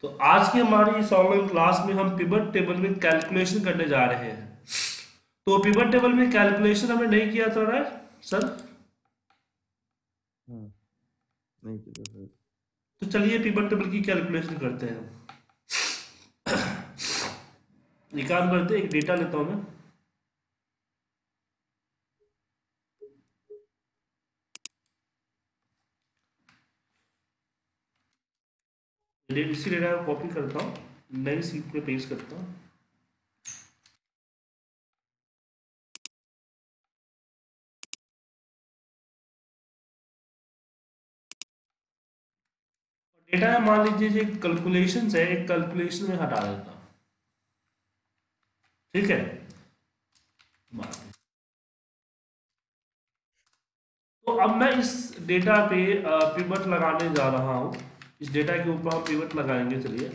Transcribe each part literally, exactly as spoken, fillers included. तो आज की हमारी इस ऑनलाइन क्लास में हम पिवट टेबल में कैलकुलेशन करने जा रहे हैं। तो पिवट टेबल में कैलकुलेशन हमने नहीं किया था ना सर? नहीं किया सर। तो चलिए पिवट टेबल की कैलकुलेशन करते हैं। ये काम करते हैं, एक डेटा लेता हूं मैं। इसी डेटा को कॉपी करता हूँ, नई शीट पे पेस्ट करता हूँ। डेटा है, मान लीजिए कैलकुलेशन है, एक कैलकुलेशन में हटा देता हूँ, ठीक है। तो अब मैं इस डेटा पे पिवट लगाने जा रहा हूँ। इस डेटा के ऊपर हम पिवट लगाएंगे। चलिए,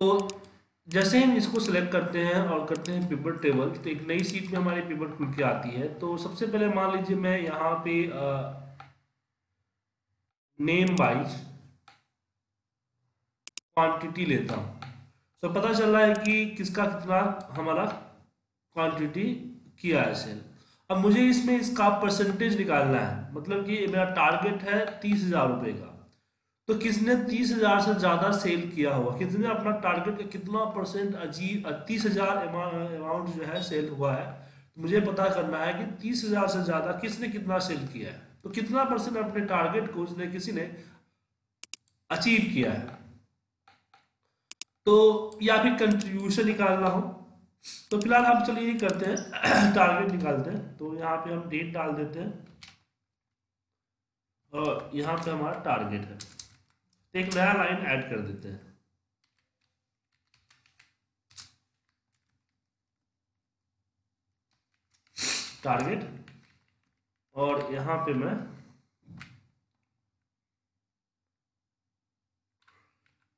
तो जैसे हम इसको सिलेक्ट करते हैं और करते हैं पिवट टेबल, तो एक नई शीट में हमारी पिवट खुल के आती है। तो सबसे पहले मान लीजिए मैं यहाँ पे आ, नेम वाइज क्वांटिटी लेता हूँ। तो पता चल रहा है कि किसका कितना हमारा क्वांटिटी किया है सेल। अब मुझे इसमें इसका परसेंटेज निकालना है, मतलब कि मेरा टारगेट है तीस हजार रुपये का। तो किसने तीस हजार से ज़्यादा सेल किया हुआ, किसने अपना टारगेट का कितना परसेंट अजीब तीस हजार अमाउंट जो है सेल हुआ है। तो मुझे पता करना है कि तीस हजार से ज़्यादा किसने कितना सेल किया है, तो कितना परसेंट अपने टारगेट को उसने किसी ने अचीव किया है। तो या फिर कंट्रीब्यूशन निकालना हो, तो फिलहाल हम चलिए करते हैं, टारगेट निकालते हैं। तो यहाँ पे हम डेट डाल देते हैं और यहाँ पे हमारा टारगेट है। एक नया लाइन ऐड कर देते हैं। टारगेट, और यहाँ पे मैं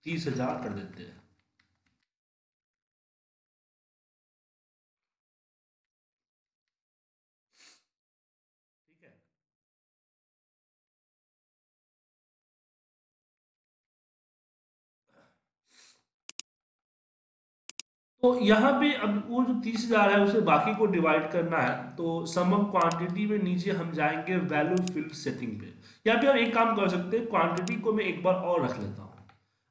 तीस हजार कर देते हैं। तो यहाँ पे अब वो जो तीस हजार है उसे बाकी को डिवाइड करना है। तो सम ऑफ क्वांटिटी में नीचे हम जाएंगे वैल्यू फील्ड सेटिंग पे, या फिर आप एक काम कर सकते हैं, क्वांटिटी को मैं एक बार और रख लेता हूँ।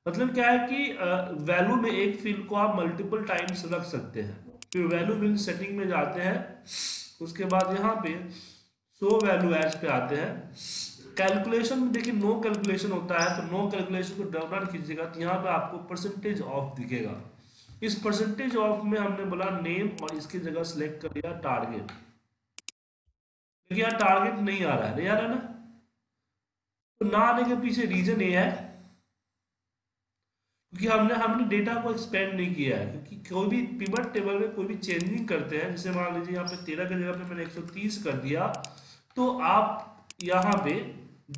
मतलब क्या है कि वैल्यू में एक फील्ड को आप मल्टीपल टाइम्स रख सकते हैं। फिर वैल्यू फील्ड सेटिंग में जाते हैं, उसके बाद यहाँ पे सो वैल्यू एज पे आते हैं। कैलकुलेशन में देखिए नो कैलकुलेशन होता है, तो नो कैलकुलेशन को डबल डाउन कीजिएगा। तो यहाँ पे आपको परसेंटेज ऑफ दिखेगा। इस परसेंटेज ऑफ में हमने बोला नेम और इसकी जगह सिलेक्ट कर लिया टारगेट, क्योंकि यार टारगेट नहीं आ रहा है, नहीं आ रहा ना। तो ना आने के पीछे रीजन ये है क्योंकि हमने हमने डेटा को एक्सपेंड नहीं किया है। क्योंकि कोई भी पिवट टेबल में कोई भी चेंजिंग करते हैं, जैसे मान लीजिए यहाँ पे तेरह की जगह पे मैंने एक सौ तीस कर दिया, तो आप यहाँ पे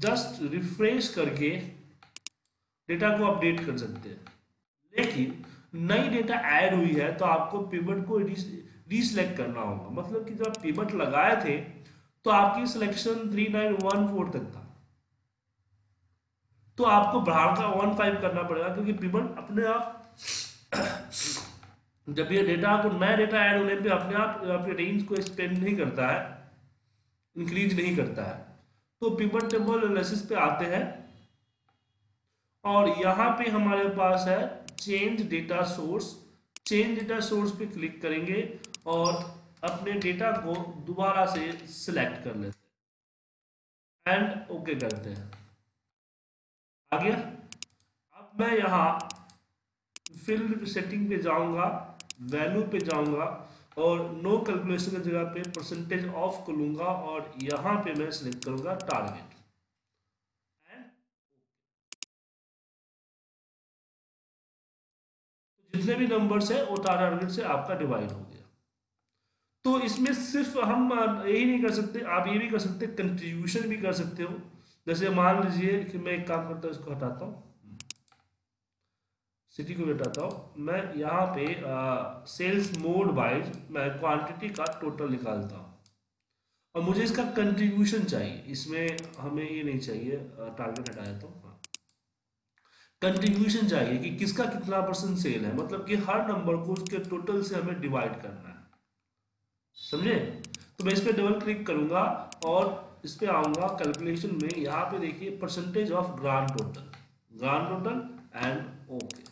जस्ट रिफ्रेश करके डेटा को अपडेट कर सकते हैं। लेकिन नई डेटा ऐड हुई है तो आपको पिवट को रीसेलेक्ट करना होगा। मतलब कि जब पिवट लगाए थे तो आपकी selection three nine one four तक था, तो आपको बढ़ाकर वन फाइव करना पड़ेगा। क्योंकि पिवट अपने आप जब ये डेटा आपको नया डेटा ऐड होने पे अपने आप अपने रेंज को एक्सपेंड नहीं करता है, इंक्रीज नहीं करता है। तो पिवट टेबल एनालिसिस पे आते हैं और यहाँ पे हमारे पास है change data source. Change data source पे क्लिक करेंगे और अपने डेटा को दोबारा से सिलेक्ट कर लेते हैं एंड ओके करते हैं। आ गया। अब मैं यहाँ फील्ड सेटिंग पे जाऊँगा, वैल्यू पे जाऊँगा और नो कैलकुलेशन की जगह पे परसेंटेज ऑफ को लूँगा और यहाँ पे मैं सिलेक्ट करूँगा टारगेट। जितने भी नंबर्स है वो टारगेट से आपका डिवाइड हो गया। तो इसमें सिर्फ हम यही नहीं कर सकते, आप ये भी कर सकते, कंट्रीब्यूशन भी कर सकते हो। जैसे मान लीजिए कि मैं एक काम करता हूँ, इसको हटाता हूँ, सिटी को हटाता हूँ। मैं यहाँ पे आ, सेल्स मोड वाइज मैं क्वांटिटी का टोटल निकालता हूँ और मुझे इसका कंट्रीब्यूशन चाहिए, इसमें हमें ये नहीं चाहिए। टारगेट हटाया तो हाँ। कंट्रीब्यूशन चाहिए कि किसका कितना परसेंट सेल है, मतलब कि हर नंबर को उसके टोटल से हमें डिवाइड करना है, समझे। तो मैं इस पर डबल क्लिक करूंगा और इस पर आऊंगा कैलकुलेशन में। यहाँ पे देखिए percentage of grand total, grand total and okay.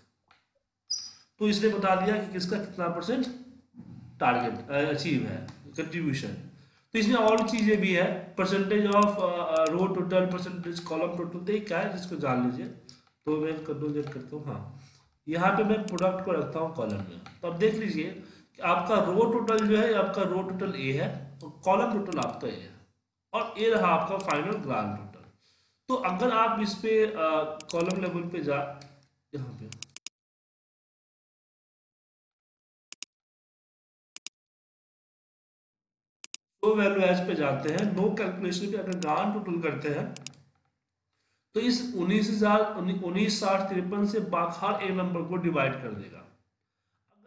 तो इसने बता दिया कि किसका कितना परसेंट टारगेट अचीव है कंट्रीब्यूशन। तो इसमें और चीजें भी है, percentage of row total, percentage column total, तो क्या है जिसको जान लीजिए। तो मैं कंट्रोल जेड करता हूँ, हाँ यहाँ पे मैं प्रोडक्ट को रखता हूँ कॉलम में। तो आप देख लीजिए कि आपका रो टोटल जो है, आपका रो टोटल ए है और कॉलम टोटल आपका ए है, और ए रहा आपका फाइनल ग्रांड टोटल। तो अगर आप इस पे कॉलम लेवल पे जा, यहाँ पे नो वैल्यू एज पे जाते हैं, नो कैलकुलेशन पे अगर ग्रांड टोटल करते हैं तो इस उन्नीस हजार उन्नीस साठ तिरपन से हर एक नंबर को डिवाइड कर देगा।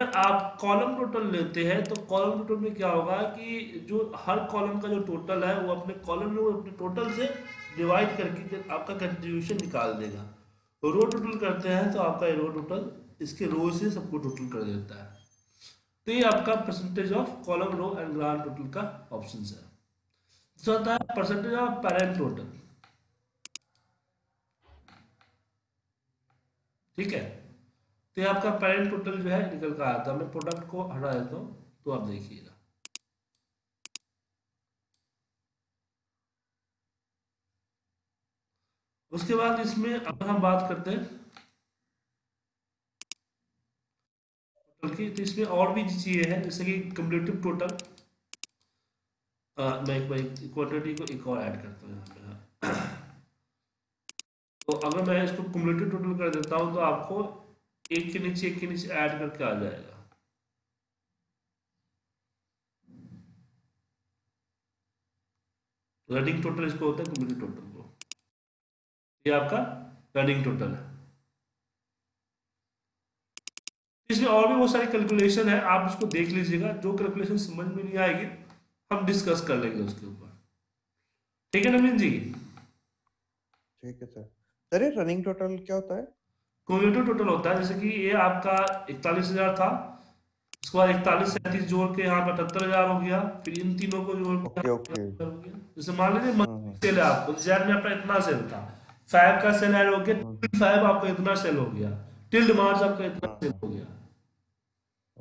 अगर आप कॉलम टोटल लेते हैं तो कॉलम टोटल में क्या होगा कि जो हर कॉलम का जो टोटल है वो अपने कॉलम में अपने टोटल से डिवाइड करके आपका कंट्रीब्यूशन निकाल देगा। तो रो टोटल करते हैं तो आपका रो टोटल इसके रो से सबको टोटल कर देता है। तो ये आपका percentage of column row and grand total का ऑप्शन है। दूसरा होता है परसेंटेज ऑफ पेरेंट टोटल, ठीक है। तो ये आपका पेरेंट टोटल जो है निकल कर आता है। मैं प्रोडक्ट को हटा देता हूँ तो आप देखिएगा। उसके बाद इसमें अगर हम बात करते हैं टोटल की, तो इसमें और भी चीजें हैं जैसे कि कम्युलेटिव टोटल। मैं क्वांटिटी को एक और ऐड करता हूँ यहाँ पे। तो अगर मैं इसको क्यूमुलेटिव टोटल कर देता हूं तो आपको एक के नीचे एक के नीचे ऐड करके आ जाएगा। रनिंग टोटल इसको होता है, क्यूमुलेटिव टोटल को। ये आपका रनिंग टोटल है। इसमें और भी बहुत सारी कैलकुलेशन है, आप उसको देख लीजिएगा। जो कैलकुलेशन समझ में नहीं आएगी हम डिस्कस कर लेंगे उसके ऊपर, ठीक है नवीन जी, ठीक है सर। अरे रनिंग टोटल क्या होता है? क्यूमुलेटिव टोटल होता है, जैसे कि ये आपका इकतालीस हजार था, उसके बाद इकतालीस सैंतीस जोड़ के यहाँ पर अठहत्तर हजार हो गया, फिर इन तीनों को जोड़ के okay, okay. जैसे मान लीजिए सेल है आपको, जैन में आपका इतना सेल था, फाइव का सेल ऐड हो गया, टिल फाइव आपका इतना सेल हो गया, टिल मार्च आपका इतना सेल हो गया,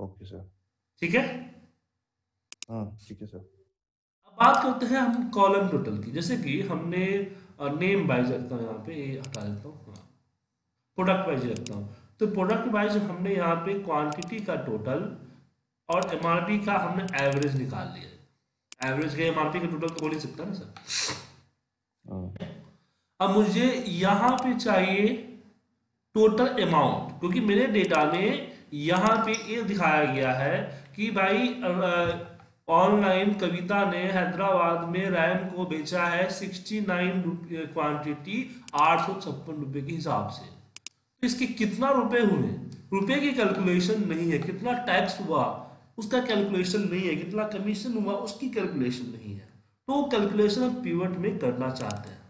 ओके सर, ठीक है, हां ठीक है सर। अब बात करते हैं हम कॉलम टोटल की। जैसे कि हमने और नेम वाइज रखता हूँ यहाँ पे, ये हटा देता हूँ, प्रोडक्ट वाइज रखता हूँ। तो प्रोडक्ट वाइज हमने यहाँ पे क्वांटिटी का टोटल और एमआरपी का हमने एवरेज निकाल लिया। एवरेज का एमआरपी का टोटल तो हो नहीं सकता ना सर। अब मुझे यहाँ पे चाहिए टोटल अमाउंट, क्योंकि मेरे डेटा में यहाँ पे ये दिखाया गया है कि भाई ऑनलाइन कविता ने हैदराबाद में रैम को बेचा है उनहत्तर रुपये क्वांटिटी आठ सौ छप्पन रुपये के हिसाब से। तो इसके कितना रुपए हुए, रुपए की कैलकुलेशन नहीं है, कितना टैक्स हुआ उसका कैलकुलेशन नहीं है, कितना कमीशन हुआ उसकी कैलकुलेशन नहीं है। तो कैलकुलेशन हम पिवट में करना चाहते हैं।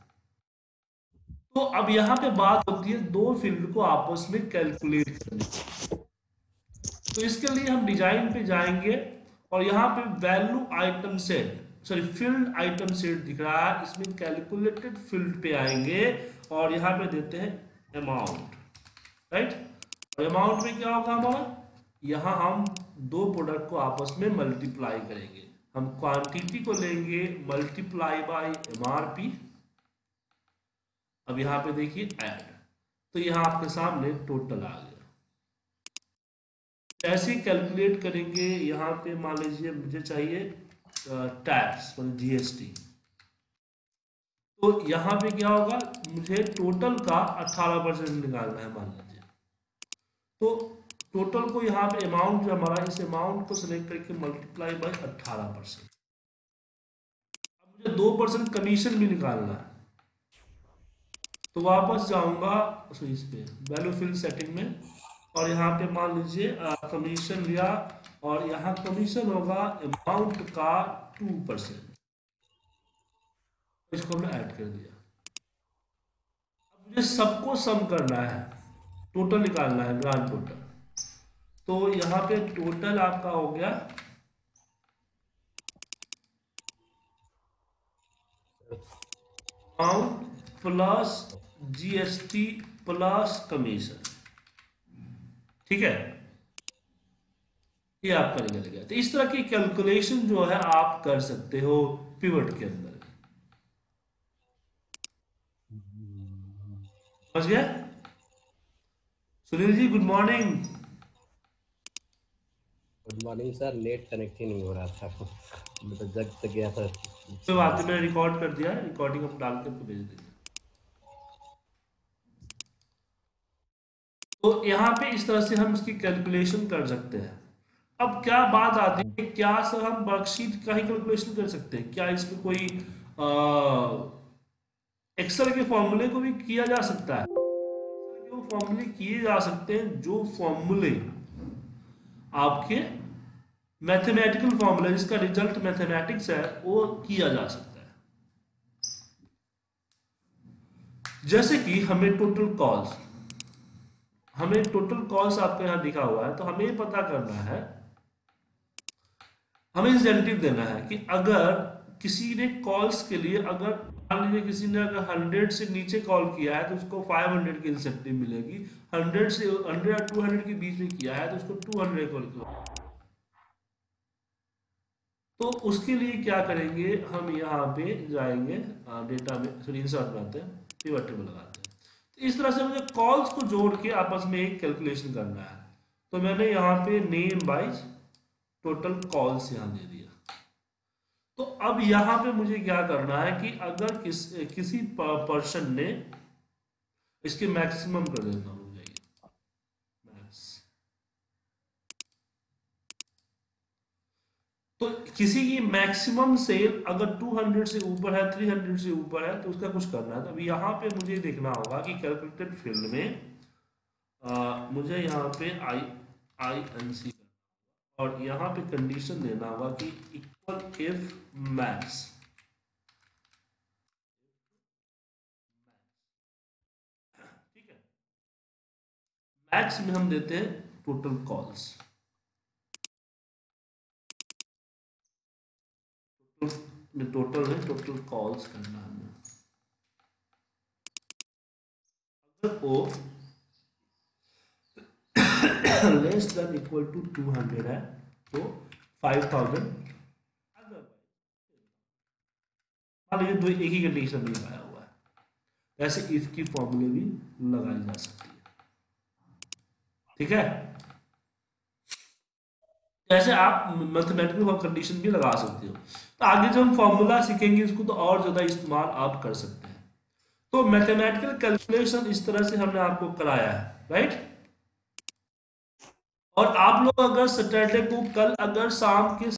तो अब यहाँ पे बात होती है दो फील्ड को आपस में कैलकुलेट करने की। तो इसके लिए हम डिजाइन पे जाएंगे और यहाँ पे value item set, sorry field item set दिख रहा है, इसमें कैलकुलेटेड फील्ड पे आएंगे और यहाँ पे देते हैं अमाउंट, राइट। और अमाउंट में क्या होगा हमारा, यहाँ हम दो प्रोडक्ट को आपस में मल्टीप्लाई करेंगे। हम क्वांटिटी को लेंगे मल्टीप्लाई बाय एमआरपी। अब यहाँ पे देखिए ऐड, तो यहाँ आपके सामने टोटल आ गया। ऐसे कैलकुलेट करेंगे, यहाँ पे मान लीजिए मुझे चाहिए टैक्स मतलब जीएसटी। तो यहाँ पे क्या होगा, मुझे टोटल का अठारह परसेंट निकालना है मान लीजिए। तो टोटल को यहाँ पे अमाउंट जो हमारा, इस अमाउंट को सिलेक्ट करके मल्टीप्लाई बाय अठारह परसेंट। अब मुझे दो परसेंट कमीशन भी निकालना है, तो वापस जाऊंगा इस पे वैल्यू फील्ड सेटिंग में और यहाँ पे मान लीजिए कमीशन लिया और यहाँ कमीशन होगा अमाउंट का टू परसेंट इसको हमने ऐड कर दिया। अब मुझे सबको सम करना है, टोटल निकालना है, ग्रांड टोटल। तो यहाँ पे टोटल आपका हो गया amount plus GST plus commission, ठीक है, ये आपका निकल गया। तो इस तरह की कैलकुलेशन जो है आप कर सकते हो पिवट के अंदर, समझ गया। Sunil ji good morning. Good morning sir, late connect ही नहीं हो रहा था, मैं तो जग तक गया था। तो बात मैंने रिकॉर्ड कर दिया, रिकॉर्डिंग आप डाल के भेज दीजिए। तो यहाँ पे इस तरह से हम इसकी कैलकुलेशन कर सकते हैं। अब क्या बात आती है, क्या सर हम वर्कशीट का ही कैलकुलेशन कर सकते हैं क्या? इसमें कोई एक्सेल के फॉर्मूले को भी किया जा सकता है? वो फॉर्मूले किए जा सकते हैं जो फॉर्मूले आपके मैथमेटिकल फॉर्मूले जिसका रिजल्ट मैथमेटिक्स है वो किया जा सकता है। जैसे कि हमें टोटल कॉल्स हमें टोटल कॉल्स आपके यहाँ दिखा हुआ है, तो हमें पता करना है, हमें इंसेंटिव देना है कि अगर किसी ने कॉल्स के लिए, अगर मान लीजिए किसी ने अगर हंड्रेड से नीचे कॉल किया है तो उसको फाइव हंड्रेड की इंसेंटिव मिलेगी, हंड्रेड से हंड्रेड और टू हंड्रेड के बीच में किया है तो उसको टू हंड्रेड कॉल किया। तो उसके लिए क्या करेंगे, हम यहाँ पे जाएंगे डेटा में, स्क्रीन शॉट बनाते हैं, पिवट टेबल लगाते हैं। इस तरह से मुझे कॉल्स को जोड़ के आपस में एक कैलकुलेशन करना है। तो मैंने यहाँ पे नेम वाइज टोटल कॉल्स यहाँ दे दिया। तो अब यहाँ पे मुझे क्या करना है कि अगर किस किसी पर्सन ने, इसके मैक्सिमम कर देता हूँ, तो किसी की मैक्सिमम सेल अगर टू हंड्रेड से ऊपर है, थ्री हंड्रेड से ऊपर है, तो उसका कुछ करना है। तो यहाँ पे मुझे देखना होगा कि कैलकुलेटेड फील्ड में आ, मुझे यहाँ पे आई आई एन सी और यहाँ पे कंडीशन देना होगा कि इक्वल इफ मैक्स। ठीक है, मैक्स में हम देते हैं टोटल कॉल्स। टोटल है, टोटल कॉल्स करना है। अगर वो less than equal to two hundred है तो फाइव थाउजेंड। अगर दो एक ही कंडीशन में लगाया हुआ है, ऐसे इसकी फॉर्मूले भी लगाई जा सकती है। ठीक है, जैसे आप मैथमेटिकल कंडीशन भी लगा सकते हो। तो आगे जब हम फॉर्मूला सीखेंगे इसको तो और ज़्यादा इस्तेमाल आप कर सकते हैं। तो मैथमेटिकल कैलकुलेशन इस तरह से हमने आपको कराया है, राइट। और आप लोग अगर सैटरडे को, कल अगर शाम के